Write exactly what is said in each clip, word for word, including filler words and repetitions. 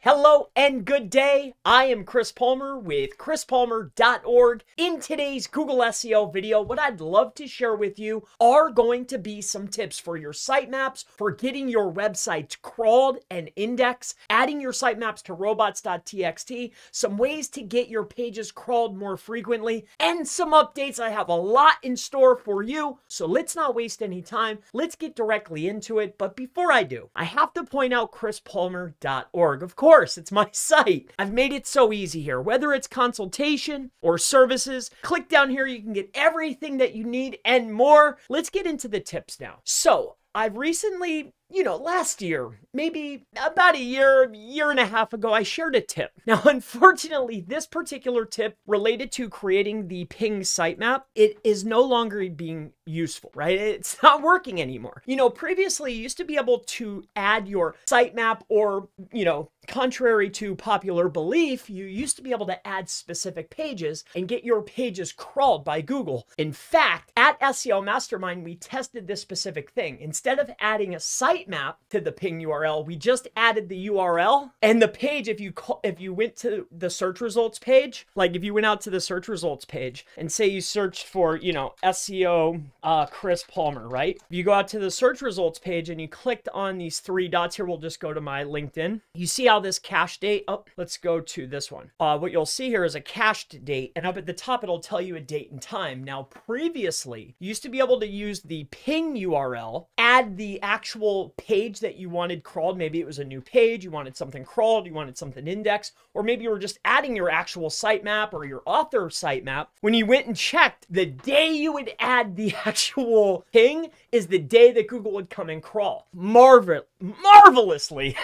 Hello and good day. I am Chris Palmer with chris palmer dot org. In today's Google S E O video, what I'd love to share with you are going to be some tips for your sitemaps, for getting your websites crawled and indexed, adding your sitemaps to robots dot t x t, some ways to get your pages crawled more frequently, and some updates. I have a lot in store for you, so let's not waste any time. Let's get directly into it. But before I do, I have to point out chris palmer dot org. Of course, Of course, it's my site. I've made it so easy here. Whether it's consultation or services, click down here. You can get everything that you need and more. Let's get into the tips now. So I've recently, you know, last year, maybe about a year, year and a half ago, I shared a tip. Now, unfortunately, this particular tip related to creating the ping sitemap, it is no longer being useful, right? It's not working anymore. You know, previously you used to be able to add your sitemap or, you know, contrary to popular belief, you used to be able to add specific pages and get your pages crawled by Google. In fact, at S E O Mastermind, we tested this specific thing. Instead of adding a site Sitemap to the ping U R L, we just added the U R L and the page. If you call, if you went to the search results page, like if you went out to the search results page and say you searched for, you know, S E O uh, Chris Palmer, right? If you go out to the search results page and you clicked on these three dots here, we'll just go to my LinkedIn. You see how this cached date? Oh, let's go to this one. Uh, what you'll see here is a cached date, and up at the top, it'll tell you a date and time. Now, previously, you used to be able to use the ping U R L, add the actual page that you wanted crawled. Maybe it was a new page, you wanted something crawled, you wanted something indexed, or maybe you were just adding your actual sitemap or your author sitemap. When you went and checked, the day you would add the actual ping is the day that Google would come and crawl. Marvel, marvelously.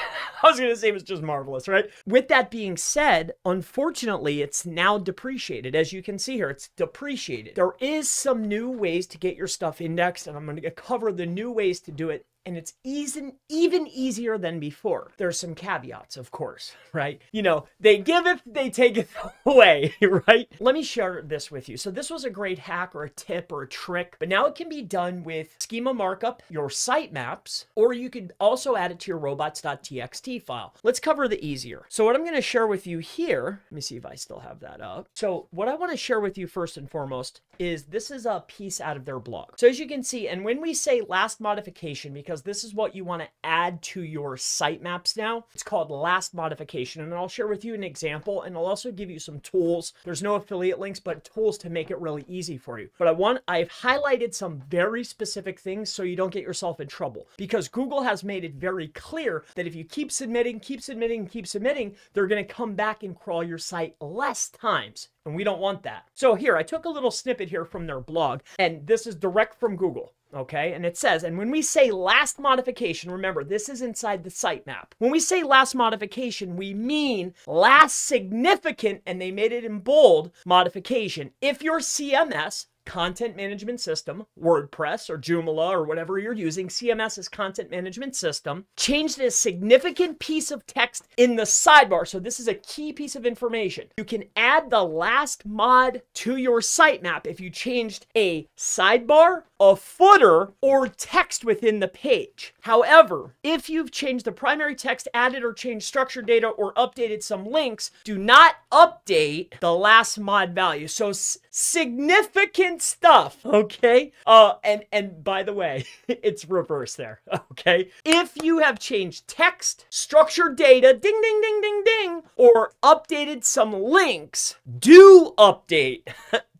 I was going to say it was just marvelous, right? With that being said, unfortunately, it's now depreciated. As you can see here, it's depreciated. There is some new ways to get your stuff indexed, and I'm going to cover the new ways to do it. And it's even, even easier than before. There's some caveats, of course, right? You know, they give it, they take it away, right? Let me share this with you. So this was a great hack or a tip or a trick, but now it can be done with schema markup, your sitemaps, or you could also add it to your robots dot t x t file. Let's cover the easier. So what I'm gonna share with you here, let me see if I still have that up. So what I wanna share with you first and foremost is this is a piece out of their blog. So as you can see, and when we say last modification, because this is what you want to add to your sitemaps now. It's called last modification, and I'll share with you an example, and I'll also give you some tools. There's no affiliate links, but tools to make it really easy for you. But I want, I've highlighted some very specific things so you don't get yourself in trouble, because Google has made it very clear that if you keep submitting, keep submitting, keep submitting, they're going to come back and crawl your site less times. And we don't want that. So here, I took a little snippet here from their blog, and this is direct from Google, okay? And it says, and when we say last modification, remember, this is inside the sitemap. When we say last modification, we mean last significant, and they made it in bold, modification. If your C M S, content management system, WordPress or Joomla or whatever you're using, C M S is content management system, change this significant piece of text in the sidebar. So this is a key piece of information. You can add the last mod to your sitemap if you changed a sidebar, a footer, or text within the page. However, if you've changed the primary text, added or changed structured data, or updated some links, do not update the last mod value. So significant stuff, okay? Uh, and, and by the way, it's reverse there, okay? If you have changed text, structured data, ding, ding, ding, ding, ding, or updated some links, do update.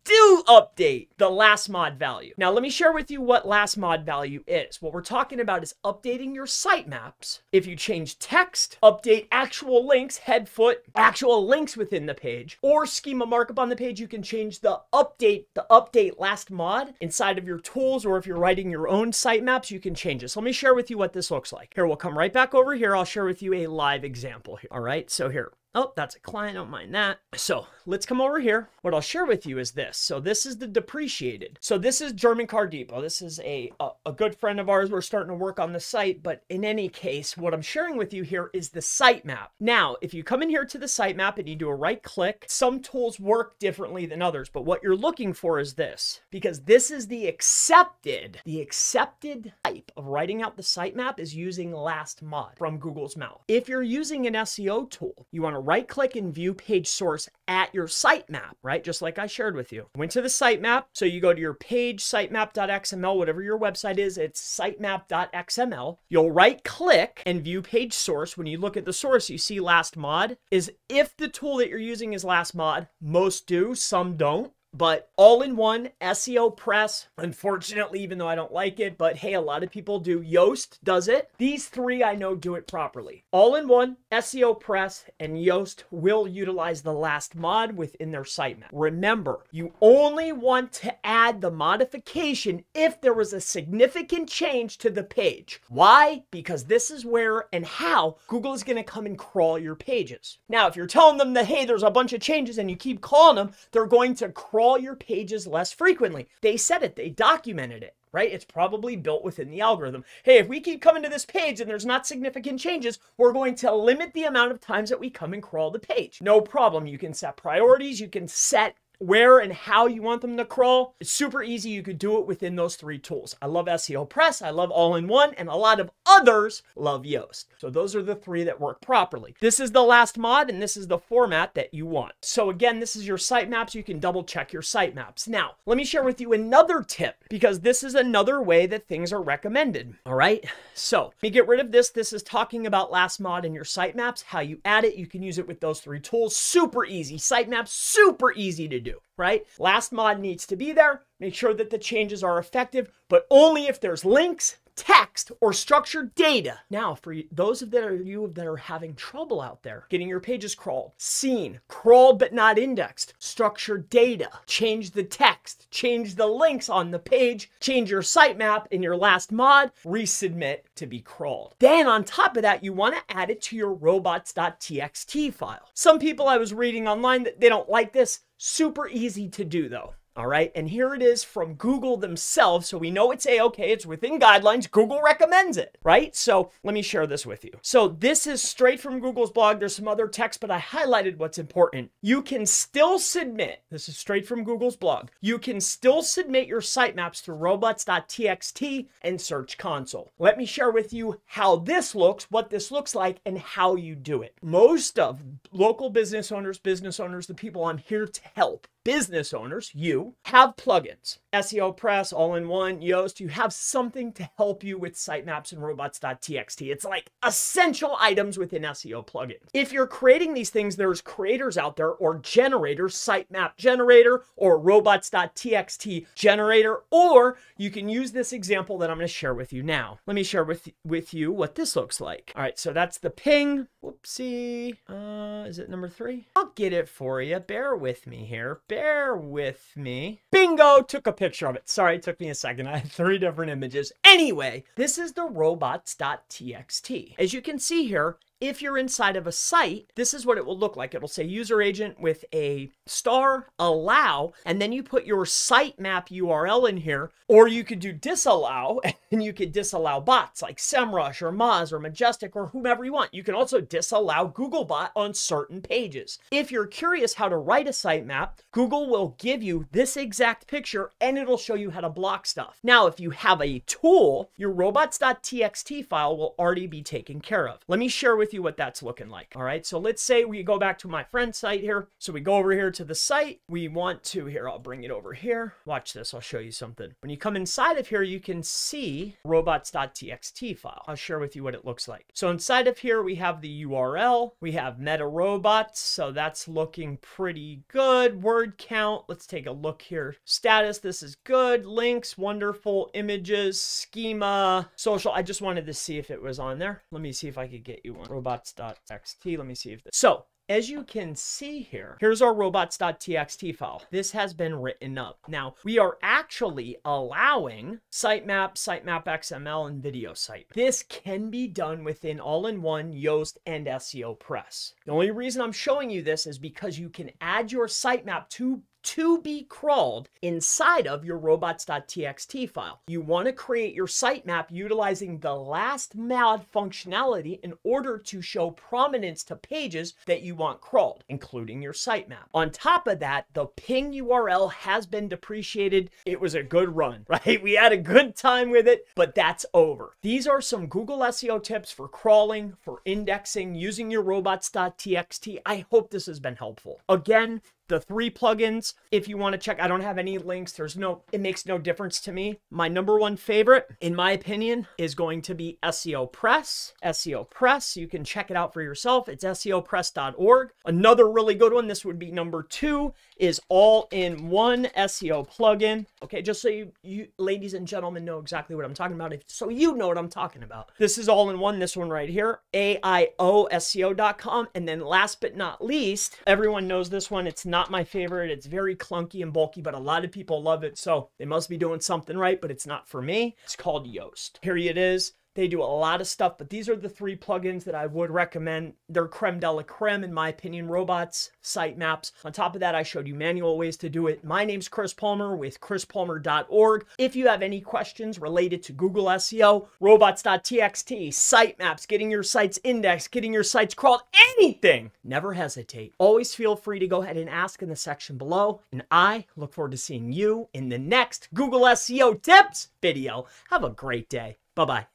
Do update the last mod value. Now, let me share with you what last mod value is. What we're talking about is updating your sitemaps. If you change text, update actual links, head, foot, actual links within the page, or schema markup on the page, you can change the update, the update last mod inside of your tools, or if you're writing your own sitemaps, you can change this. Let me share with you what this looks like. Here, we'll come right back over here. I'll share with you a live example here. All right, so here. Oh, that's a client, don't mind that. So let's come over here. What I'll share with you is this. So this is the depreciated. So this is German Car Depot. This is a, a, a good friend of ours. We're starting to work on the site, but in any case, what I'm sharing with you here is the sitemap. Now, if you come in here to the sitemap and you do a right click, some tools work differently than others, but what you're looking for is this, because this is the accepted, the accepted type of writing out the sitemap is using last mod from Google's mouth. If you're using an S E O tool, you want to right click and view page source at your sitemap, right? Just like I shared with you. Went to the sitemap. So you go to your page, sitemap dot X M L, whatever your website is, it's sitemap dot X M L. You'll right click and view page source. When you look at the source, you see last mod is if the tool that you're using is last mod, most do, some don't. But All in One S E O Press, unfortunately, even though I don't like it, but hey, a lot of people do. Yoast does it. These three I know do it properly. All in One S E O Press and Yoast will utilize the last mod within their sitemap. Remember, you only want to add the modification if there was a significant change to the page. Why? Because this is where and how Google is going to come and crawl your pages. Now, if you're telling them that, hey, there's a bunch of changes and you keep calling them, they're going to crawl all your pages less frequently. They said it, they documented it, right? It's probably built within the algorithm. Hey, if we keep coming to this page and there's not significant changes, we're going to limit the amount of times that we come and crawl the page. No problem. You can set priorities. You can set where and how you want them to crawl. It's super easy. You could do it within those three tools. I love S E O Press. I love All in One, and a lot of others love Yoast. So those are the three that work properly. This is the last mod, and this is the format that you want. So again, this is your sitemaps. You can double check your sitemaps. Now, let me share with you another tip, because this is another way that things are recommended. All right. So let me get rid of this. This is talking about last mod in your sitemaps, how you add it. You can use it with those three tools. Super easy. Sitemaps, super easy to do. do, right? Last mod needs to be there. Make sure that the changes are effective, but only if there's links, text, or structured data. Now, for those of you that are having trouble out there, getting your pages crawled, seen, crawled but not indexed, structured data, change the text, change the links on the page, change your sitemap in your last mod, resubmit to be crawled. Then on top of that, you want to add it to your robots dot T X T file. Some people I was reading online that they don't like this. Super easy to do though. All right. And here it is from Google themselves. So we know it's A-okay. It's within guidelines. Google recommends it, right? So let me share this with you. So this is straight from Google's blog. There's some other text, but I highlighted what's important. You can still submit. This is straight from Google's blog. You can still submit your sitemaps through robots dot T X T and Search Console. Let me share with you how this looks, what this looks like, and how you do it. Most of local business owners, business owners, the people I'm here to help, business owners, you have plugins, S E O Press, All in One, Yoast. You have something to help you with sitemaps and robots dot T X T. It's like essential items within S E O plugins. If you're creating these things, there's creators out there or generators, sitemap generator or robots dot T X T generator, or you can use this example that I'm going to share with you now. Let me share with, with you what this looks like. All right. So that's the ping. Whoopsie. Uh, is it number three? I'll get it for you. Bear with me here. Bear with me. Bingo, took a picture of it. Sorry, it took me a second. I had three different images. Anyway, this is the robots dot T X T. As you can see here, if you're inside of a site, this is what it will look like. It'll say user agent with a star, allow, and then you put your sitemap U R L in here, or you could do disallow, and you could disallow bots like Semrush or Moz or Majestic or whomever you want. You can also disallow Googlebot on certain pages. If you're curious how to write a sitemap, Google will give you this exact picture, and it'll show you how to block stuff. Now, if you have a tool, your robots dot T X T file will already be taken care of. Let me share with with you what that's looking like. All right. So let's say we go back to my friend's site here. So we go over here to the site. We want to here. I'll bring it over here. Watch this. I'll show you something. When you come inside of here, you can see robots dot T X T file. I'll share with you what it looks like. So inside of here, we have the U R L. We have meta robots. So that's looking pretty good. Word count. Let's take a look here. Status. This is good. Links. Wonderful. Images. Schema. Social. I just wanted to see if it was on there. Let me see if I could get you one. robots dot T X T. Let me see if this. So As you can see here, here's our robots dot t x t file. This has been written up. Now, we are actually allowing sitemap, sitemap X M L, and video sitemap. This can be done within All in One, Yoast, and S E O Press. The only reason I'm showing you this is because you can add your sitemap to to be crawled inside of your robots dot t x t file. You want to create your sitemap utilizing the last mod functionality in order to show prominence to pages that you want crawled, including your sitemap. On top of that, the ping U R L has been depreciated. It was a good run, right? We had a good time with it, but that's over. These are some Google S E O tips for crawling, for indexing, using your robots dot t x t. I hope this has been helpful. Again, the three plugins, if you want to check, I don't have any links. There's no, it makes no difference to me. My number one favorite, in my opinion, is going to be S E O Press. S E O Press, you can check it out for yourself. It's S E O press dot org. Another really good one, this would be number two, is All in One S E O plugin. Okay, just so you, you ladies and gentlemen know exactly what I'm talking about, if, so you know what I'm talking about. This is All in One, this one right here, A I O S E O dot com. And then last but not least, everyone knows this one, it's not Not my favorite. It's very clunky and bulky, but a lot of people love it. So they must be doing something right, but it's not for me. It's called Yoast. Here it is. They do a lot of stuff, but these are the three plugins that I would recommend. They're creme de la creme, in my opinion, robots, sitemaps. On top of that, I showed you manual ways to do it. My name's Chris Palmer with chris palmer dot org. If you have any questions related to Google S E O, robots dot t x t, sitemaps, getting your sites indexed, getting your sites crawled, anything, never hesitate. Always feel free to go ahead and ask in the section below. And I look forward to seeing you in the next Google S E O Tips video. Have a great day. Bye-bye.